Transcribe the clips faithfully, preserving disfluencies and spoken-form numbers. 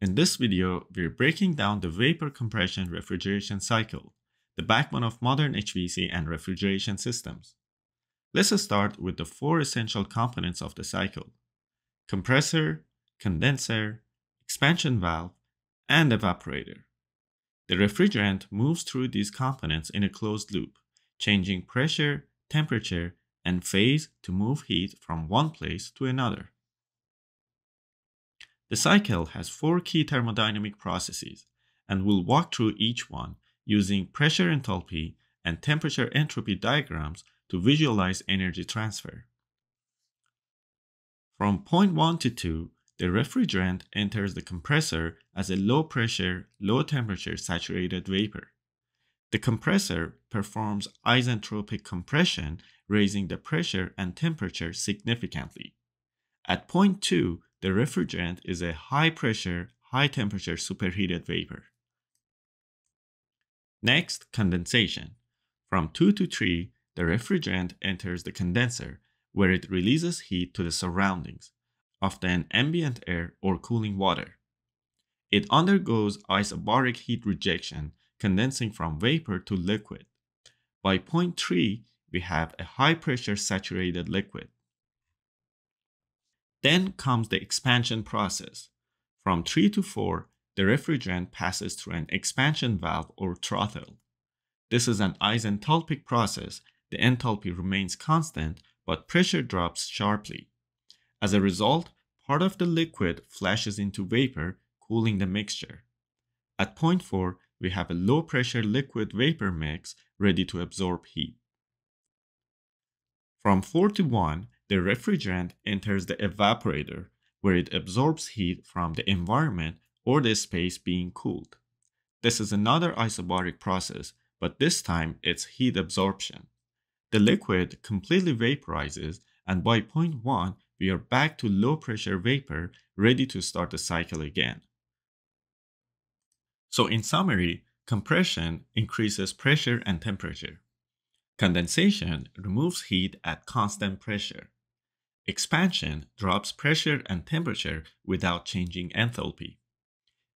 In this video, we're breaking down the vapor compression refrigeration cycle, the backbone of modern H V A C and refrigeration systems. Let's start with the four essential components of the cycle: compressor, condenser, expansion valve, and evaporator. The refrigerant moves through these components in a closed loop, changing pressure, temperature, and phase to move heat from one place to another. The cycle has four key thermodynamic processes, and we'll walk through each one using pressure enthalpy and temperature entropy diagrams to visualize energy transfer. From point one to two, the refrigerant enters the compressor as a low-pressure, low-temperature saturated vapor. The compressor performs isentropic compression, raising the pressure and temperature significantly. At point two, the refrigerant is a high-pressure, high-temperature superheated vapor. Next, condensation. From two to three, the refrigerant enters the condenser, where it releases heat to the surroundings, often ambient air or cooling water. It undergoes isobaric heat rejection, condensing from vapor to liquid. By point three, we have a high-pressure saturated liquid. Then comes the expansion process. From three to four, the refrigerant passes through an expansion valve or throttle. This is an isenthalpic process. The enthalpy remains constant, but pressure drops sharply. As a result, part of the liquid flashes into vapor, cooling the mixture. At point four, we have a low-pressure liquid-vapor mix ready to absorb heat. From four to one, the refrigerant enters the evaporator, where it absorbs heat from the environment or the space being cooled. This is another isobaric process, but this time it's heat absorption. The liquid completely vaporizes, and by point one, we are back to low-pressure vapor, ready to start the cycle again. So in summary, compression increases pressure and temperature. Condensation removes heat at constant pressure. Expansion drops pressure and temperature without changing enthalpy.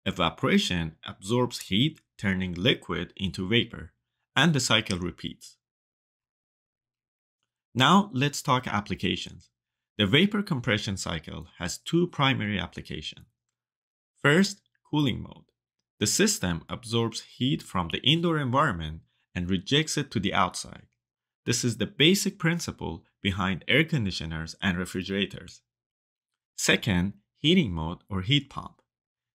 Evaporation absorbs heat, turning liquid into vapor, and the cycle repeats. Now let's talk applications. The vapor compression cycle has two primary applications. First, cooling mode. The system absorbs heat from the indoor environment and rejects it to the outside. This is the basic principle behind air conditioners and refrigerators. Second, heating mode or heat pump.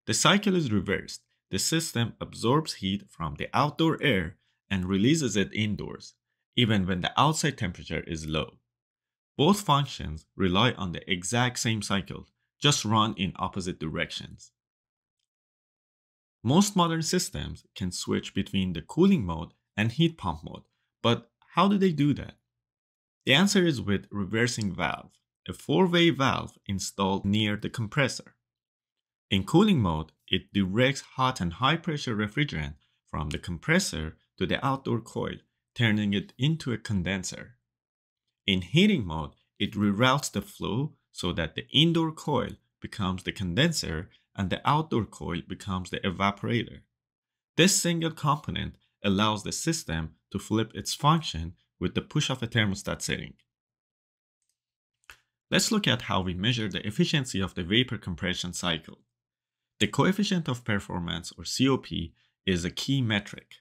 The cycle is reversed. The system absorbs heat from the outdoor air and releases it indoors, even when the outside temperature is low. Both functions rely on the exact same cycle, just run in opposite directions. Most modern systems can switch between the cooling mode and heat pump mode, but how do they do that? The answer is with reversing valve, a four-way valve installed near the compressor. In cooling mode, it directs hot and high-pressure refrigerant from the compressor to the outdoor coil, turning it into a condenser. In heating mode, it reroutes the flow so that the indoor coil becomes the condenser and the outdoor coil becomes the evaporator. This single component allows the system to flip its function with the push of a thermostat setting. Let's look at how we measure the efficiency of the vapor compression cycle. The coefficient of performance, or C O P, is a key metric.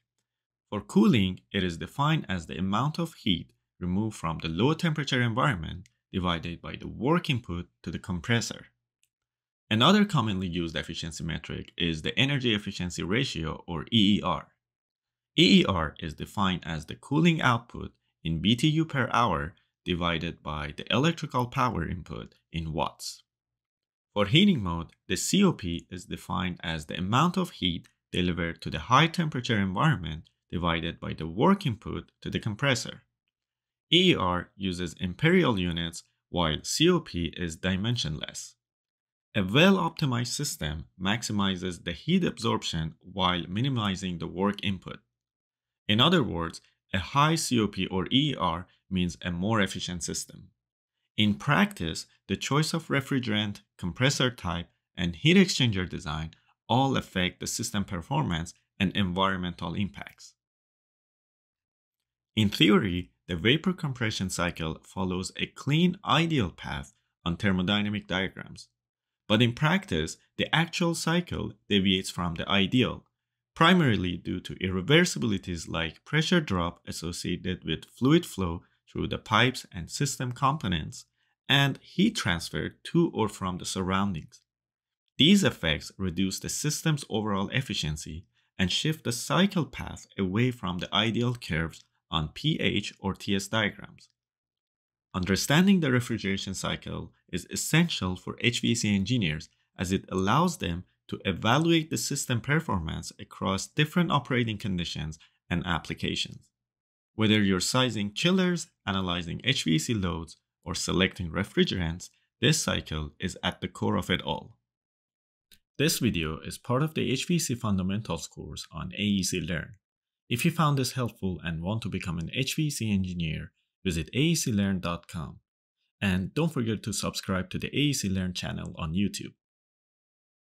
For cooling, it is defined as the amount of heat removed from the low temperature environment divided by the work input to the compressor. Another commonly used efficiency metric is the energy efficiency ratio, or E E R. E E R is defined as the cooling output in B T U per hour divided by the electrical power input in watts. For heating mode, the C O P is defined as the amount of heat delivered to the high temperature environment divided by the work input to the compressor. E E R uses imperial units, while C O P is dimensionless. A well-optimized system maximizes the heat absorption while minimizing the work input. In other words, a high C O P or E E R means a more efficient system. In practice, the choice of refrigerant, compressor type, and heat exchanger design all affect the system performance and environmental impacts. In theory, the vapor compression cycle follows a clean ideal path on thermodynamic diagrams, but in practice, the actual cycle deviates from the ideal, primarily due to irreversibilities like pressure drop associated with fluid flow through the pipes and system components, and heat transfer to or from the surroundings. These effects reduce the system's overall efficiency and shift the cycle path away from the ideal curves on p-h or T-s diagrams. Understanding the refrigeration cycle is essential for H V A C engineers as it allows them to evaluate the system performance across different operating conditions and applications. Whether you're sizing chillers, analyzing H V A C loads, or selecting refrigerants, this cycle is at the core of it all. This video is part of the H V A C Fundamentals course on A E C Learn. If you found this helpful and want to become an H V A C engineer, visit A E C Learn dot com. And don't forget to subscribe to the A E C Learn channel on YouTube.